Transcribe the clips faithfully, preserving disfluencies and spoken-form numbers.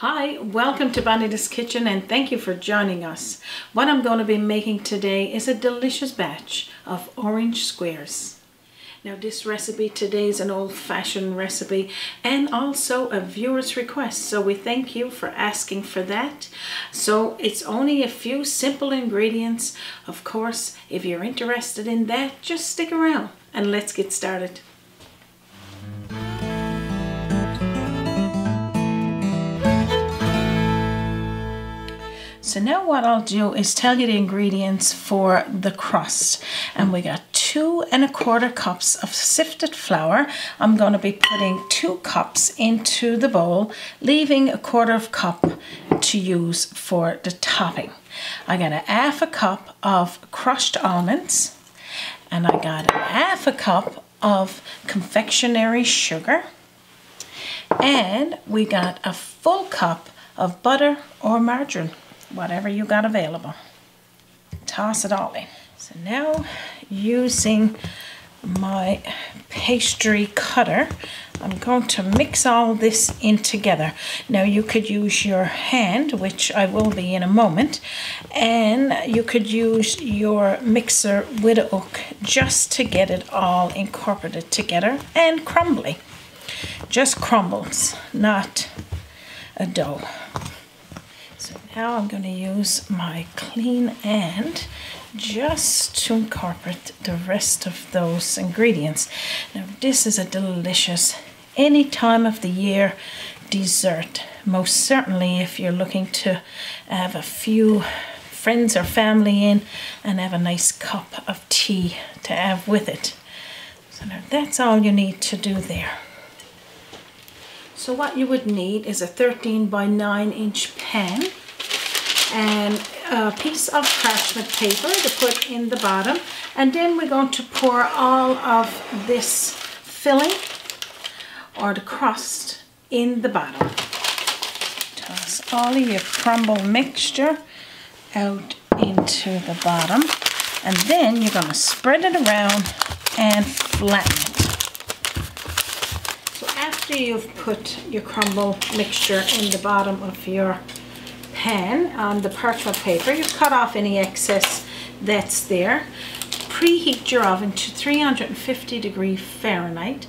Hi, welcome to Bonita's Kitchen and thank you for joining us. What I'm going to be making today is a delicious batch of orange squares. Now this recipe today is an old-fashioned recipe and also a viewer's request, so we thank you for asking for that. So it's only a few simple ingredients. Of course, if you're interested in that, just stick around and let's get started. So now what I'll do is tell you the ingredients for the crust. And we got two and a quarter cups of sifted flour. I'm going to be putting two cups into the bowl, leaving a quarter of a cup to use for the topping. I got a half a cup of crushed almonds, and I got a half a cup of confectionery sugar, and we got a full cup of butter or margarine, whatever you got available. Toss it all in. So now, using my pastry cutter, I'm going to mix all this in together. Now you could use your hand, which I will be in a moment, and you could use your mixer with a hook just to get it all incorporated together and crumbly. Just crumbles, not a dough. Now I'm going to use my clean hand just to incorporate the rest of those ingredients. Now this is a delicious, any time of the year, dessert. Most certainly if you're looking to have a few friends or family in and have a nice cup of tea to have with it. So now that's all you need to do there. So what you would need is a thirteen by nine inch pan and a piece of parchment paper to put in the bottom, and then we're going to pour all of this filling or the crust in the bottom. Toss all of your crumble mixture out into the bottom, and then you're going to spread it around and flatten it. So after you've put your crumble mixture in the bottom of your pan on the parchment paper, you cut off any excess that's there. Preheat your oven to three hundred fifty degrees Fahrenheit,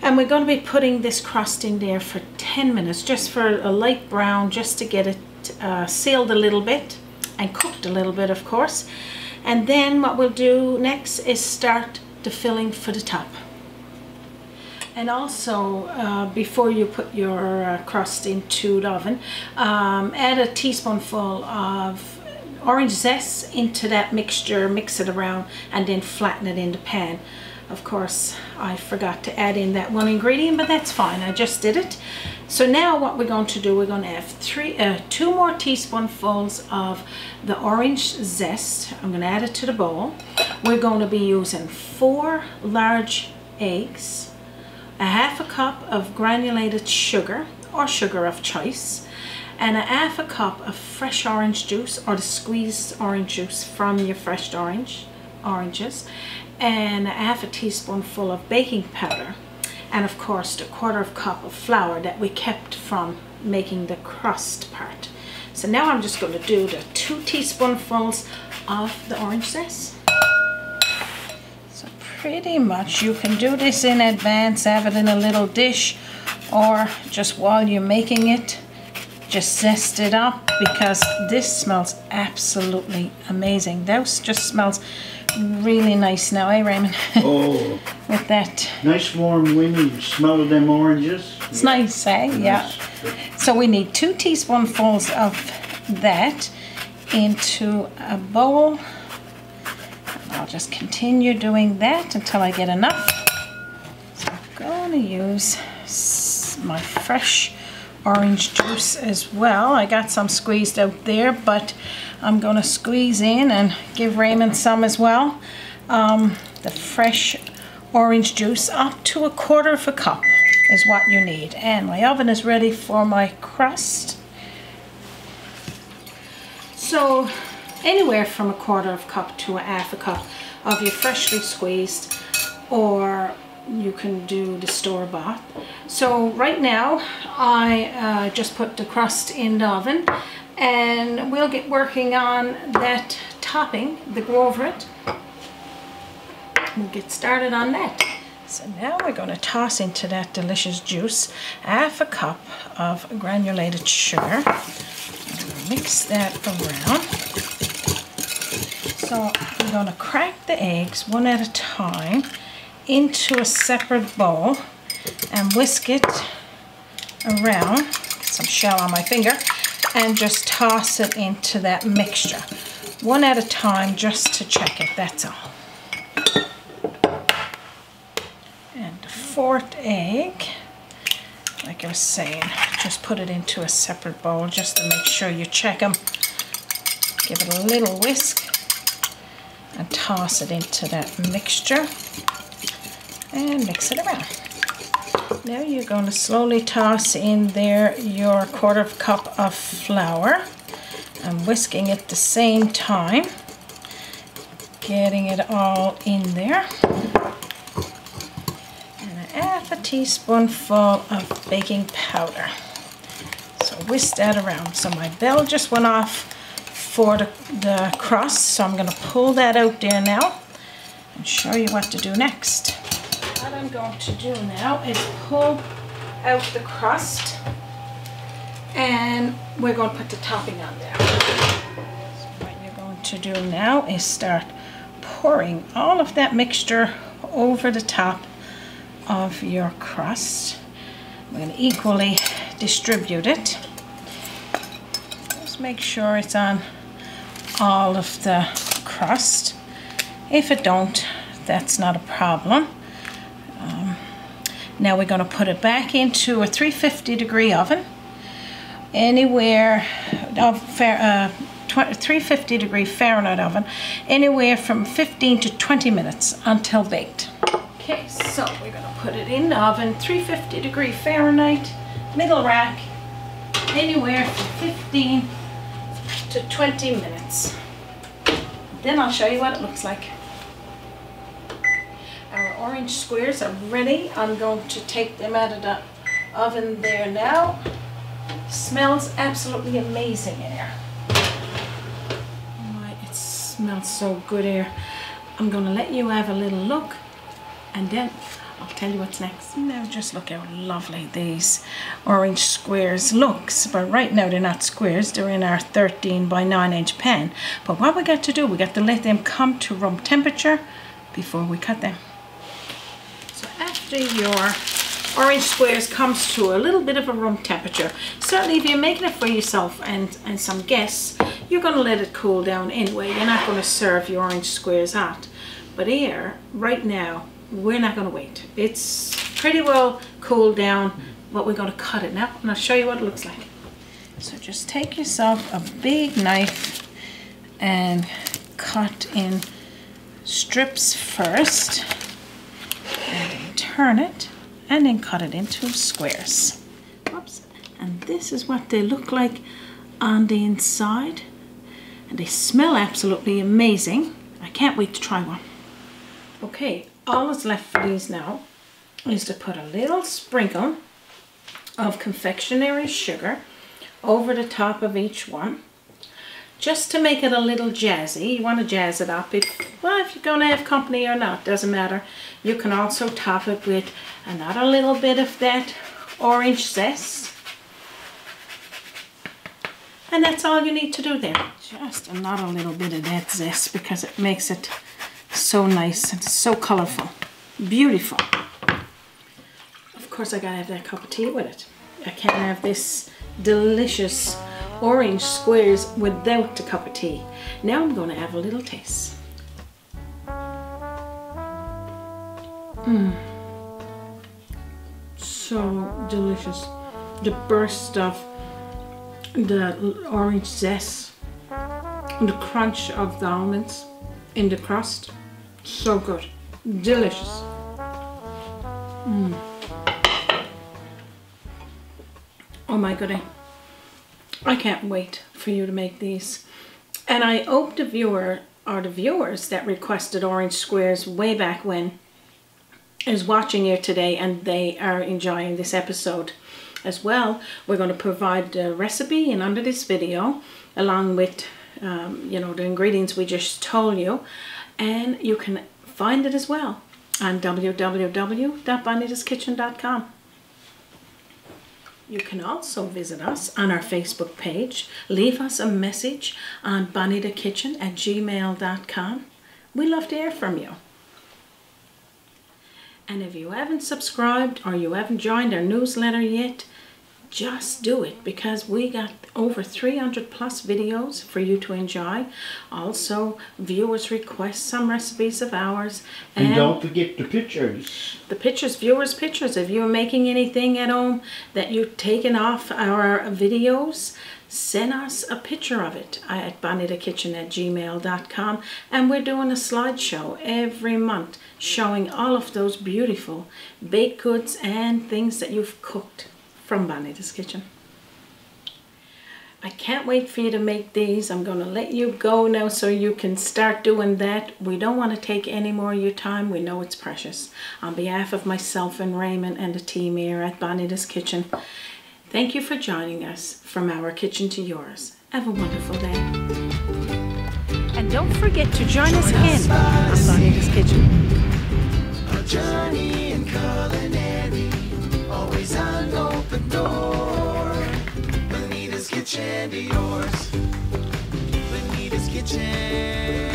and we're going to be putting this crust in there for ten minutes, just for a light brown, just to get it uh, sealed a little bit and cooked a little bit, of course. And then what we'll do next is start the filling for the top. And also, uh, before you put your uh, crust into the oven, um, add a teaspoonful of orange zest into that mixture, mix it around, and then flatten it in the pan. Of course, I forgot to add in that one ingredient, but that's fine, I just did it. So now what we're going to do, we're going to have three, uh, two more teaspoonfuls of the orange zest. I'm going to add it to the bowl. We're going to be using four large eggs, a half a cup of granulated sugar or sugar of choice, and a half a cup of fresh orange juice or the squeezed orange juice from your fresh orange oranges, and a half a teaspoonful of baking powder, and of course the quarter of cup of flour that we kept from making the crust part. So now I'm just going to do the two teaspoonfuls of the orange zest. Pretty much you can do this in advance, have it in a little dish, or just while you're making it, just zest it up, because this smells absolutely amazing. This just smells really nice now, eh, Raymond? Oh. With that nice warm wind, smell of them oranges. It's yeah. Nice, eh? Nice. Yeah. So we need two teaspoonfuls of that into a bowl. I'll just continue doing that until I get enough. So I'm going to use my fresh orange juice as well. I got some squeezed out there, but I'm going to squeeze in and give Raymond some as well. Um, the fresh orange juice, up to a quarter of a cup is what you need. And my oven is ready for my crust. So anywhere from a quarter of a cup to a half a cup of your freshly squeezed or you can do the store-bought. So right now I uh, just put the crust in the oven, and we'll get working on that topping, the Groverit. We'll get started on that. So now we're going to toss into that delicious juice half a cup of granulated sugar. Mix that around. So we're going to crack the eggs one at a time into a separate bowl and whisk it around, get some shell on my finger, and just toss it into that mixture. One at a time, just to check it, that's all. And the fourth egg, like I was saying, just put it into a separate bowl just to make sure you check them. Give it a little whisk and toss it into that mixture and mix it around. Now you're going to slowly toss in there your quarter of a cup of flour. I'm whisking it the same time, getting it all in there. And a half a teaspoonful of baking powder. So whisk that around. So my bell just went off for the, the crust, so I'm going to pull that out there now and show you what to do next. What I'm going to do now is pull out the crust, and we're going to put the topping on there. So what you're going to do now is start pouring all of that mixture over the top of your crust. We're going to equally distribute it. Just make sure it's on all of the crust. If it don't, that's not a problem. Um, now we're going to put it back into a three fifty degree oven. Anywhere of uh, three fifty degree Fahrenheit oven, anywhere from fifteen to twenty minutes until baked. Okay, so we're gonna put it in the oven, three fifty degree Fahrenheit, middle rack, anywhere from fifteen to twenty minutes. Then I'll show you what it looks like. Our orange squares are ready. I'm going to take them out of the oven there now. Smells absolutely amazing in here. Oh, it smells so good here. I'm going to let you have a little look, and then I'll tell you what's next. Now just look how lovely these orange squares looks. But right now they're not squares, they're in our thirteen by nine inch pan. But what we got to do, we got to let them come to room temperature before we cut them. So after your orange squares comes to a little bit of a room temperature, certainly if you're making it for yourself and and some guests, you're going to let it cool down anyway. You're not going to serve your orange squares hot, but here right now we're not going to wait. It's pretty well cooled down, but we're going to cut it now, and I'll show you what it looks like. So just take yourself a big knife and cut in strips first, and then turn it, and then cut it into squares. Oops. And this is what they look like on the inside, and they smell absolutely amazing. I can't wait to try one. Okay, all that's left for these now is to put a little sprinkle of confectionery sugar over the top of each one, just to make it a little jazzy. You want to jazz it up. If, well, if you're going to have company or not, doesn't matter. You can also top it with another little bit of that orange zest. And that's all you need to do there. Just another little bit of that zest, because it makes it so nice and so colorful. Beautiful. Of course, I gotta have that cup of tea with it. I can't have this delicious orange squares without the cup of tea. Now I'm going to have a little taste. Mmm. So delicious. The burst of the orange zest, the crunch of the almonds in the crust. So good. Delicious. Mmm. Oh my goodness. I can't wait for you to make these. And I hope the viewer, or the viewers that requested orange squares way back when, is watching here today and they are enjoying this episode as well. We're going to provide the recipe and under this video, along with um, you know, the ingredients we just told you, and you can find it as well on w w w dot bonitas kitchen dot com. You can also visit us on our Facebook page. Leave us a message on bonita kitchen at gmail dot com. We love to hear from you. And if you haven't subscribed or you haven't joined our newsletter yet, just do it, because we got over three hundred plus videos for you to enjoy. Also, viewers request some recipes of ours. And, and don't forget the pictures. The pictures, viewers' pictures. If you're making anything at home that you've taken off our videos, send us a picture of it at bonita kitchen at gmail dot com. And we're doing a slideshow every month showing all of those beautiful baked goods and things that you've cooked from Bonita's Kitchen. I can't wait for you to make these. I'm going to let you go now so you can start doing that. We don't want to take any more of your time. We know it's precious. On behalf of myself and Raymond and the team here at Bonita's Kitchen, thank you for joining us. From our kitchen to yours, have a wonderful day. And don't forget to join, join us again on Bonita's Kitchen. A journey in culinary, always on low. Door. Bonita's Kitchen to yours. Bonita's Kitchen.